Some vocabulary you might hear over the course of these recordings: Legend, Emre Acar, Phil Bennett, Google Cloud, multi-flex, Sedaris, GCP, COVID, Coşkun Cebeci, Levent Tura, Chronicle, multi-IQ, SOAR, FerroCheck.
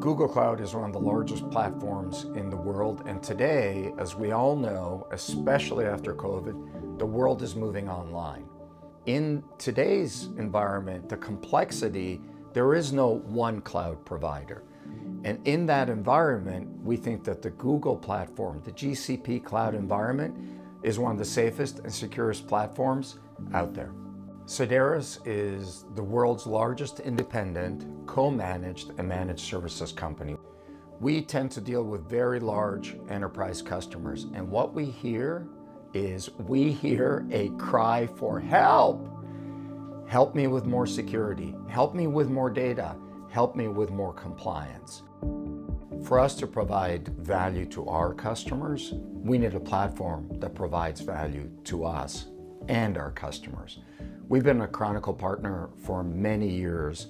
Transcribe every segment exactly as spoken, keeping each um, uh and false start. Google Cloud is one of the largest platforms in the world, and today, as we all know, especially after COVID, the world is moving online. In today's environment, the complexity, there is no one cloud provider. And in that environment, we think that the Google platform, the G C P cloud environment, is one of the safest and securest platforms out there. Sedaris is the world's largest independent, co-managed and managed services company. We tend to deal with very large enterprise customers, and what we hear is we hear a cry for help. Help me with more security, help me with more data, help me with more compliance. For us to provide value to our customers, we need a platform that provides value to us and our customers. We've been a Chronicle partner for many years,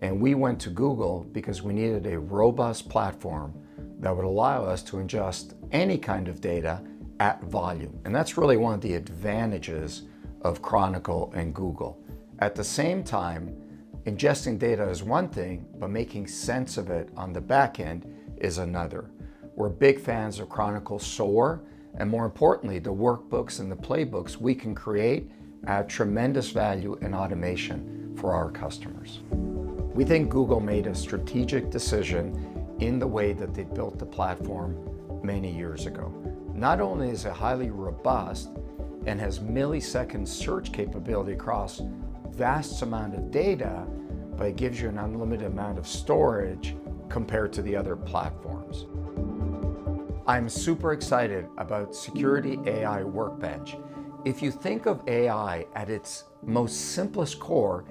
and we went to Google because we needed a robust platform that would allow us to ingest any kind of data at volume. And that's really one of the advantages of Chronicle and Google. At the same time, ingesting data is one thing, but making sense of it on the back end is another. We're big fans of Chronicle SOAR, and more importantly, the workbooks and the playbooks we can create add tremendous value and automation for our customers. We think Google made a strategic decision in the way that they built the platform many years ago. Not only is it highly robust and has millisecond search capability across vast amount of data, but it gives you an unlimited amount of storage compared to the other platforms. I'm super excited about Security A I Workbench. If you think of A I at its most simplest core,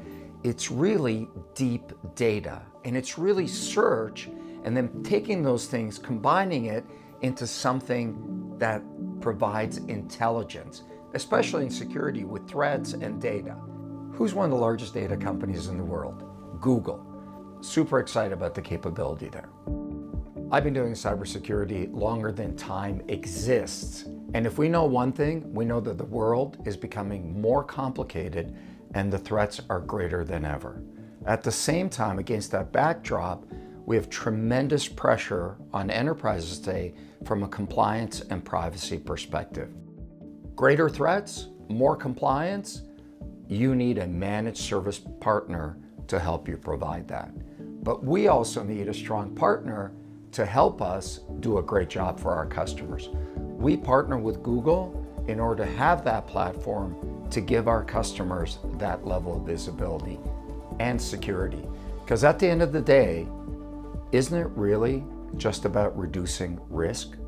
it's really deep data, and it's really search, and then taking those things, combining it into something that provides intelligence, especially in security with threats and data. Who's one of the largest data companies in the world? Google. Super excited about the capability there. I've been doing cybersecurity longer than time exists. And if we know one thing, we know that the world is becoming more complicated and the threats are greater than ever. At the same time, against that backdrop, we have tremendous pressure on enterprises today from a compliance and privacy perspective. Greater threats, more compliance, you need a managed service partner to help you provide that. But we also need a strong partner to help us do a great job for our customers. We partner with Google in order to have that platform to give our customers that level of visibility and security. Because at the end of the day, isn't it really just about reducing risk?